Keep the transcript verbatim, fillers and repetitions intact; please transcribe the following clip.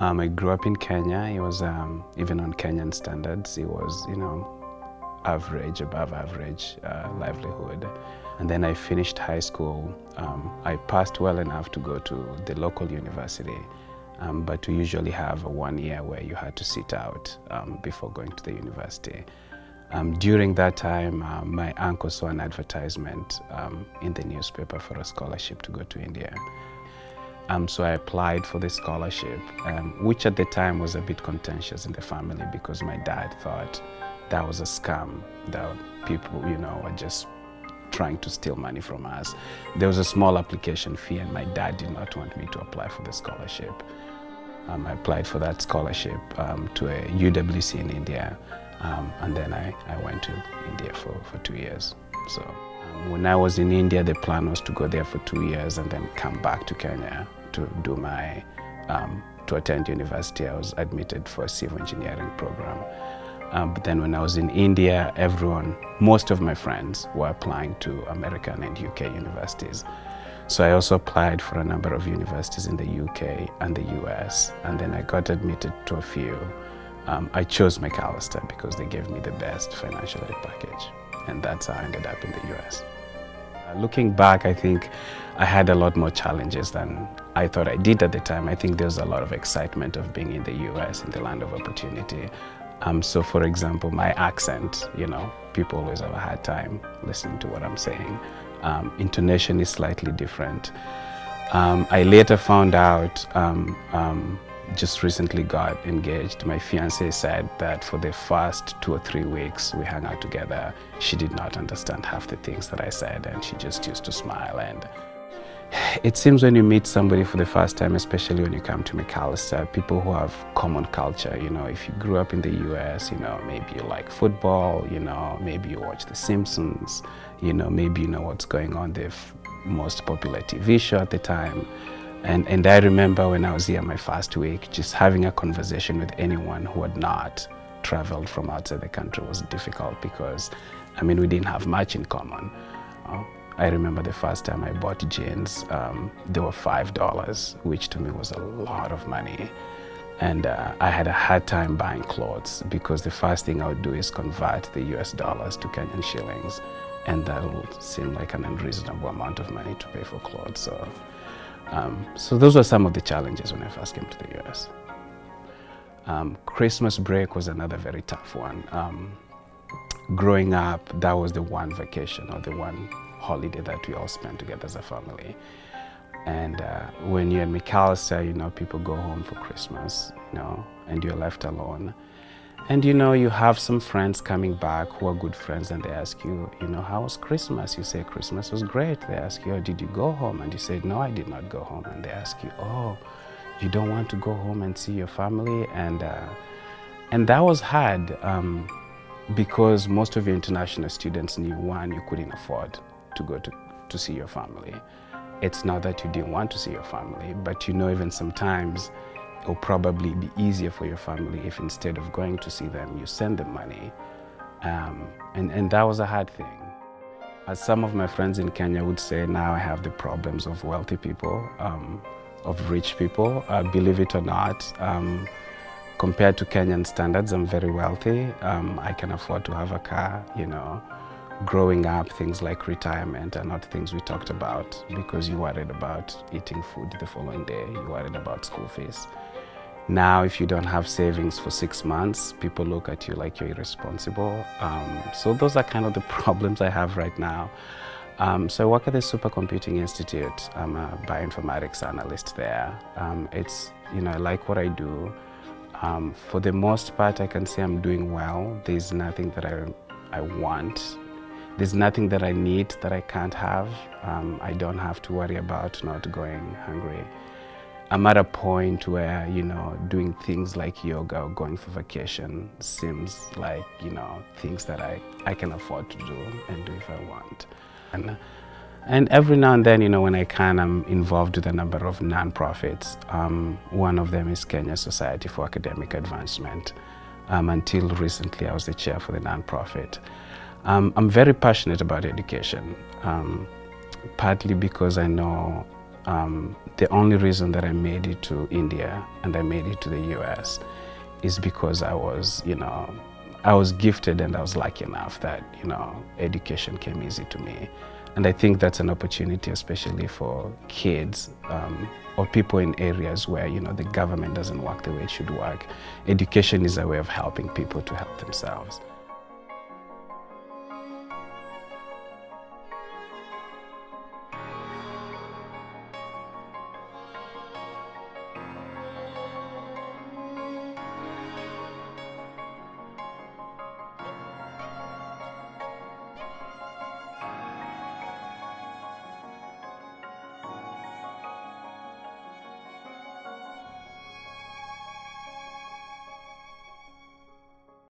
Um, I grew up in Kenya. It was, um, even on Kenyan standards, it was, you know, average, above average uh, livelihood. And then I finished high school. Um, I passed well enough to go to the local university, um, but we usually have a one year where you had to sit out um, before going to the university. Um, during that time, uh, my uncle saw an advertisement um, in the newspaper for a scholarship to go to India. Um, so I applied for the scholarship, um, which at the time was a bit contentious in the family because my dad thought that was a scam, that people, you know, were just trying to steal money from us. There was a small application fee and my dad did not want me to apply for the scholarship. Um, I applied for that scholarship um, to a U W C in India, um, and then I, I went to India for, for two years. So um, when I was in India, the plan was to go there for two years and then come back to Kenya to do my, um, to attend university. I was admitted for a civil engineering program. Um, but then when I was in India, everyone, most of my friends were applying to American and U K universities. So I also applied for a number of universities in the U K and the U S, and then I got admitted to a few. Um, I chose Macalester because they gave me the best financial aid package, and that's how I ended up in the U S. Looking back, I think I had a lot more challenges than I thought I did at the time. I think there was a lot of excitement of being in the U S, in the land of opportunity. Um, so, for example, my accent, you know, people always have a hard time listening to what I'm saying. Um, intonation is slightly different. Um, I later found out, um, um, just recently got engaged. My fiancé said that for the first two or three weeks we hung out together, she did not understand half the things that I said, and she just used to smile. And it seems when you meet somebody for the first time, especially when you come to Macalester, people who have common culture, you know, if you grew up in the U S, you know, maybe you like football, you know, maybe you watch The Simpsons, you know, maybe you know what's going on, the most popular T V show at the time. And, and I remember when I was here my first week, just having a conversation with anyone who had not traveled from outside the country was difficult because, I mean, we didn't have much in common. Uh, I remember the first time I bought jeans, um, they were five dollars, which to me was a lot of money. And uh, I had a hard time buying clothes because the first thing I would do is convert the U S dollars to Kenyan shillings, and that would seem like an unreasonable amount of money to pay for clothes. So, um, so those were some of the challenges when I first came to the U S. Um, Christmas break was another very tough one. Um, growing up, that was the one vacation or the one holiday that we all spent together as a family. And uh, when you're in Macalester, you know, people go home for Christmas, you know, and you're left alone. And you know, you have some friends coming back who are good friends, and they ask you, you know, how was Christmas? You say, Christmas was great. They ask you, oh, did you go home? And you say, no, I did not go home. And they ask you, oh, you don't want to go home and see your family? And, uh, and that was hard um, because most of your international students knew, one, you couldn't afford to go to, to see your family. It's not that you didn't want to see your family, but you know, even sometimes it'll probably be easier for your family if instead of going to see them, you send them money. Um, and, and that was a hard thing. As some of my friends in Kenya would say, now I have the problems of wealthy people, um, of rich people. Uh, believe it or not, um, compared to Kenyan standards, I'm very wealthy. Um, I can afford to have a car, you know. Growing up, things like retirement are not things we talked about because you worried about eating food the following day, you worried about school fees. Now, if you don't have savings for six months, people look at you like you're irresponsible. Um, so those are kind of the problems I have right now. Um, so I work at the Supercomputing Institute. I'm a bioinformatics analyst there. Um, it's, you know, I like what I do. Um, for the most part, I can say I'm doing well. There's nothing that I, I want. There's nothing that I need that I can't have. Um, I don't have to worry about not going hungry. I'm at a point where, you know, doing things like yoga or going for vacation seems like, you know, things that I, I can afford to do and do if I want. And, and every now and then, you know, when I can, I'm involved with a number of nonprofits. Um, one of them is Kenya Society for Academic Advancement. Um, until recently, I was the chair for the nonprofit. Um, I'm very passionate about education, um, partly because I know um, the only reason that I made it to India and I made it to the U S is because I was, you know, I was gifted and I was lucky enough that, you know, education came easy to me. And I think that's an opportunity, especially for kids um, or people in areas where, you know, the government doesn't work the way it should work. Education is a way of helping people to help themselves.